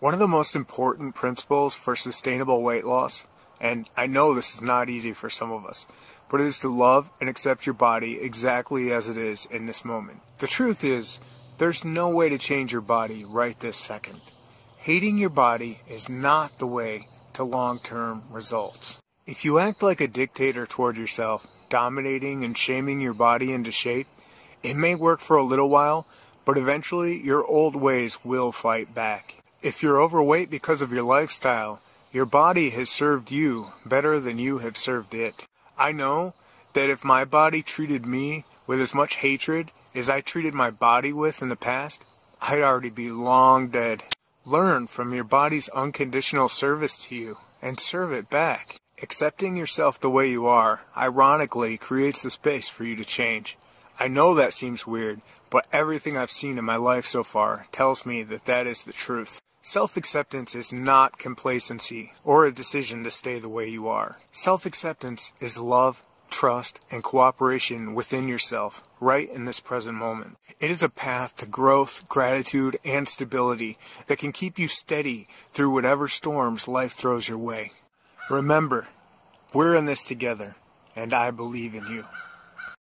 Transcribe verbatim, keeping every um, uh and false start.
One of the most important principles for sustainable weight loss, and I know this is not easy for some of us, but it is to love and accept your body exactly as it is in this moment. The truth is, there's no way to change your body right this second. Hating your body is not the way to long-term results. If you act like a dictator toward yourself, dominating and shaming your body into shape, it may work for a little while, but eventually your old ways will fight back. If you're overweight because of your lifestyle, your body has served you better than you have served it. I know that if my body treated me with as much hatred as I treated my body with in the past, I'd already be long dead. Learn from your body's unconditional service to you and serve it back. Accepting yourself the way you are, ironically, creates the space for you to change. I know that seems weird, but everything I've seen in my life so far tells me that that is the truth. Self-acceptance is not complacency or a decision to stay the way you are. Self-acceptance is love, trust, and cooperation within yourself right in this present moment. It is a path to growth, gratitude, and stability that can keep you steady through whatever storms life throws your way. Remember, we're in this together, and I believe in you.